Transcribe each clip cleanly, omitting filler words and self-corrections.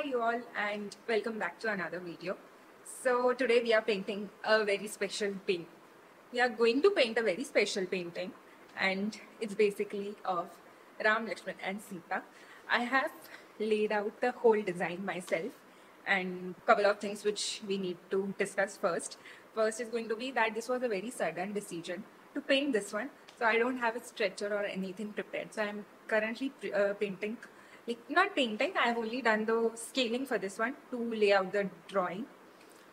Hi you all, and welcome back to another video. So today we are painting a very special paint. We are going to paint a very special painting, and it's basically of Ram, Lakshman and Sita. I have laid out the whole design myself, and a couple of things which we need to discuss first. First is going to be that this was a very sudden decision to paint this one. So I don't have a stretcher or anything prepared. So I'm currently painting. Not painting, I have only done the scaling for this one to lay out the drawing.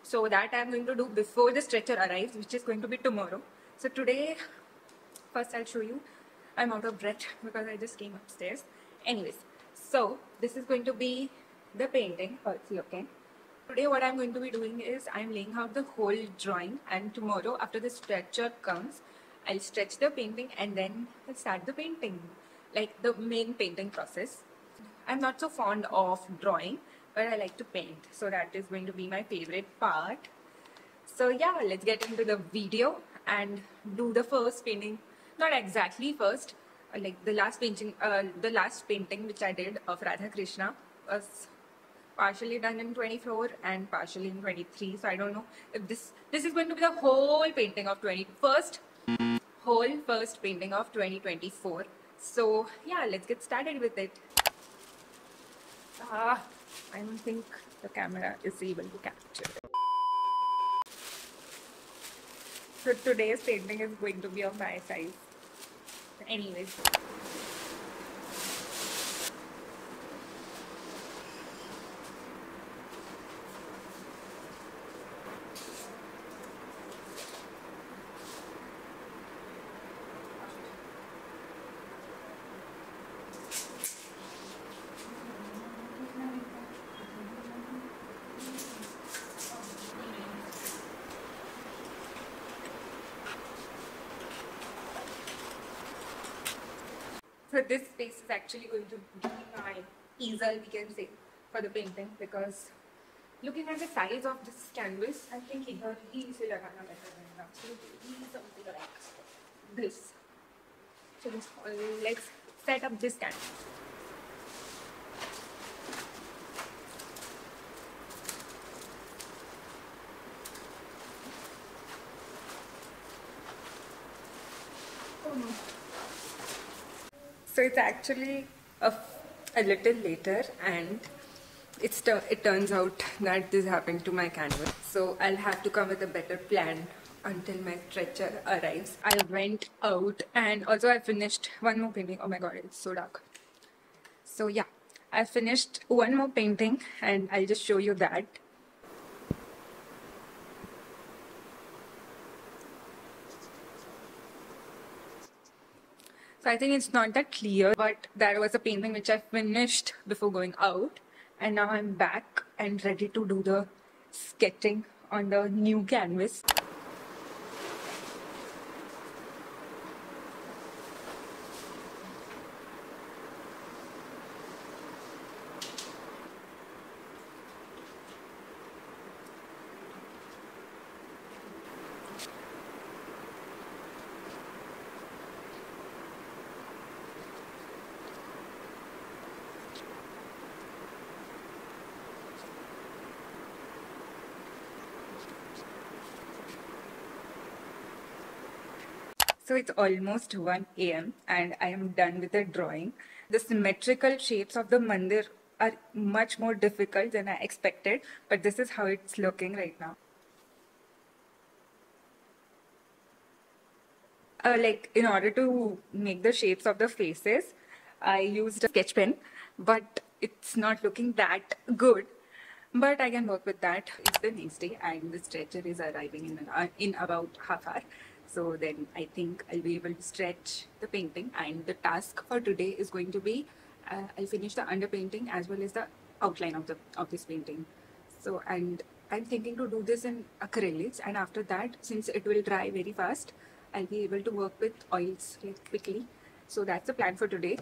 So that I am going to do before the stretcher arrives, which is going to be tomorrow. So today, first I'll show you. I'm out of breath because I just came upstairs. Anyways, so this is going to be the painting. Let's see, okay. Today what I'm going to be doing is I'm laying out the whole drawing, and tomorrow after the stretcher comes, I'll stretch the painting and then I'll start the painting, like the main painting process. I'm not so fond of drawing, but I like to paint. So that is going to be my favorite part. So yeah, let's get into the video and do the first painting. Not exactly first, like the last painting which I did of Radha Krishna was partially done in 24 and partially in 23. So I don't know if this is going to be the whole painting of first painting of 2024. So yeah, let's get started with it. I don't think the camera is able to capture it. So today's painting is going to be of my size. Anyways. So this space is actually going to be my easel, we can say, for the painting, because looking at the size of this canvas, I think here is better than something like this. So let's set up this canvas. So it's actually a little later, and it turns out that this happened to my canvas. So I'll have to come with a better plan until my stretcher arrives. I went out, and also I finished one more painting. Oh my god, it's so dark. So yeah, I finished one more painting and I'll just show you that. So I think it's not that clear, but that was a painting which I finished before going out, and now I'm back and ready to do the sketching on the new canvas. So it's almost 1 AM and I am done with the drawing. The symmetrical shapes of the mandir are much more difficult than I expected, but this is how it's looking right now. Like in order to make the shapes of the faces, I used a sketch pen, but it's not looking that good. But I can work with that. It's the next day and the stretcher is arriving in about half hour. So then I think I'll be able to stretch the painting, and the task for today is going to be I'll finish the underpainting as well as the outline of this painting. So, and I'm thinking to do this in acrylics, and after that, since it will dry very fast, I'll be able to work with oils quickly. So that's the plan for today.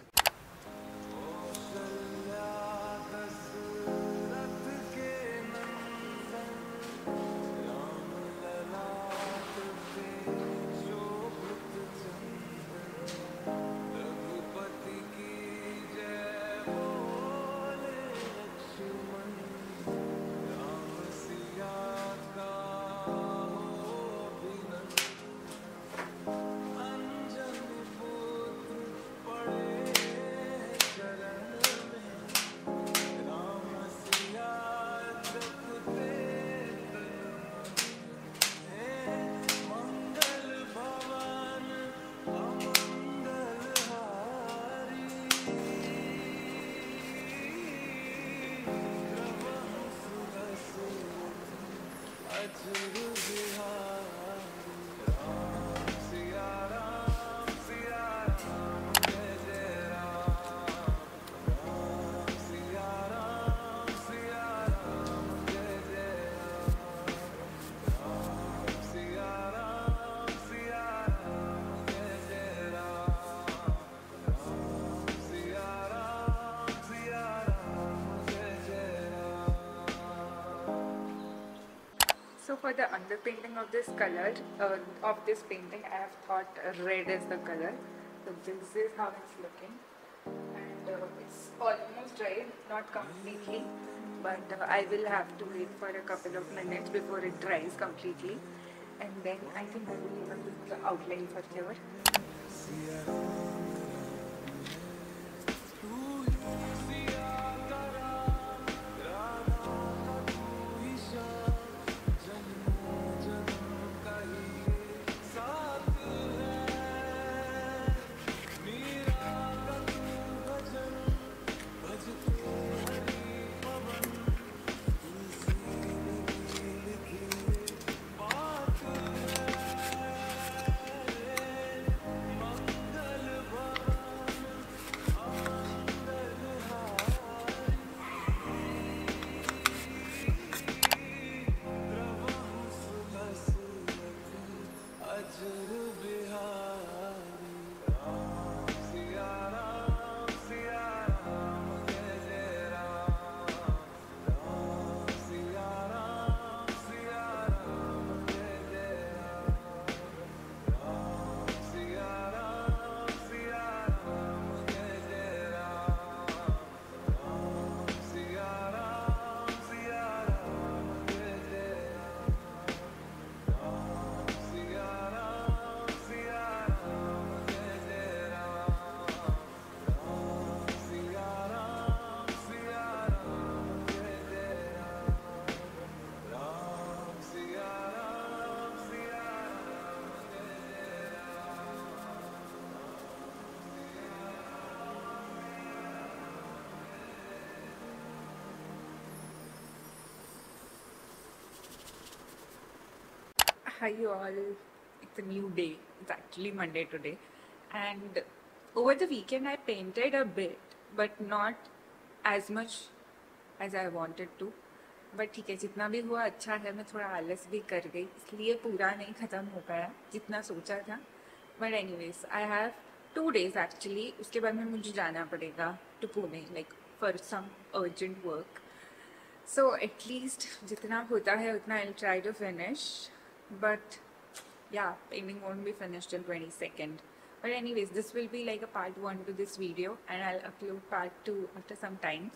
For the underpainting of this color, I have thought red is the color. So this is how it's looking, and it's almost dried, not completely, but I will have to wait for a couple of minutes before it dries completely, and then I think I will even do the outline for here. Hi all, it's a new day. It's actually Monday today, and over the weekend I painted a bit, but not as much as I wanted to. But ठीक है, जितना भी हुआ अच्छा है. मैं थोड़ा आलस भी कर गई, इसलिए पूरा नहीं खत्म हो पाया जितना सोचा था. But anyways, I have 2 days actually. उसके बाद में मुझे जाना पड़ेगा to Pune, like for some urgent work. So at least जितना होता है उतना I'll try to finish. But yeah, painting won't be finished till 22nd. But anyways, this will be like a part 1 to this video, and I'll upload part 2 after some time.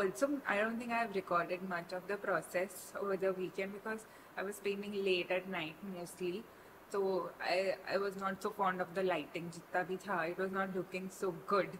Also, I don't think I have recorded much of the process over the weekend because I was painting late at night mostly. So I was not so fond of the lighting. Jitna bhi tha, it was not looking so good.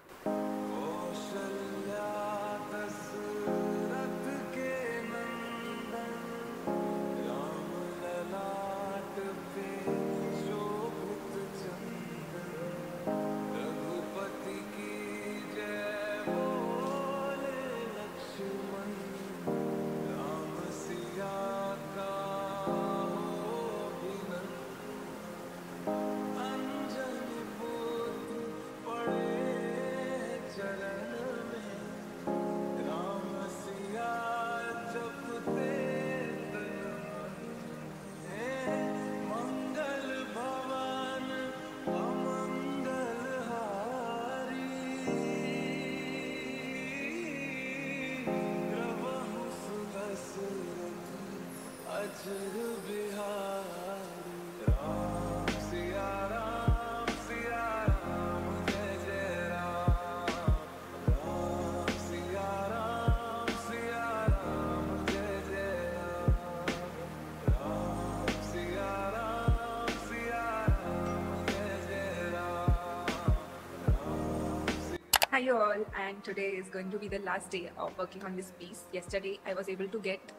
Hi all, and today is going to be the last day of working on this piece. Yesterday I was able to get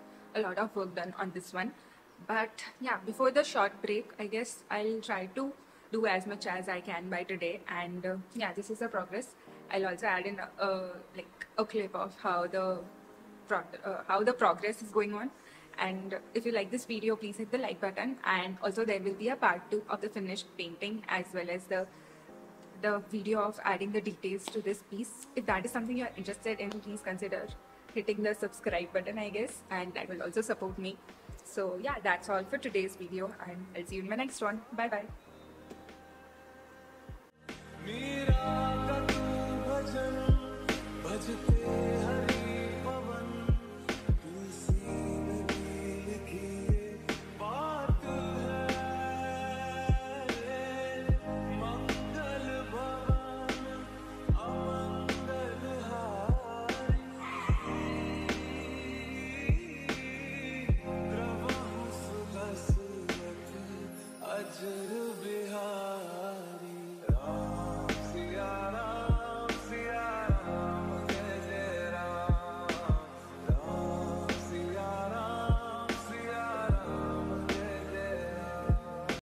a lot of work done on this one, but yeah, before the short break I guess I'll try to do as much as I can by today. And yeah, this is the progress. I'll also add in like a clip of how the progress is going on, And if you like this video, please hit the like button, and also there will be a part 2 of the finished painting, as well as the video of adding the details to this piece. If that is something you are interested in, please consider hitting the subscribe button, I guess, and that will also support me. So yeah, that's all for today's video, and I'll see you in my next one. Bye bye.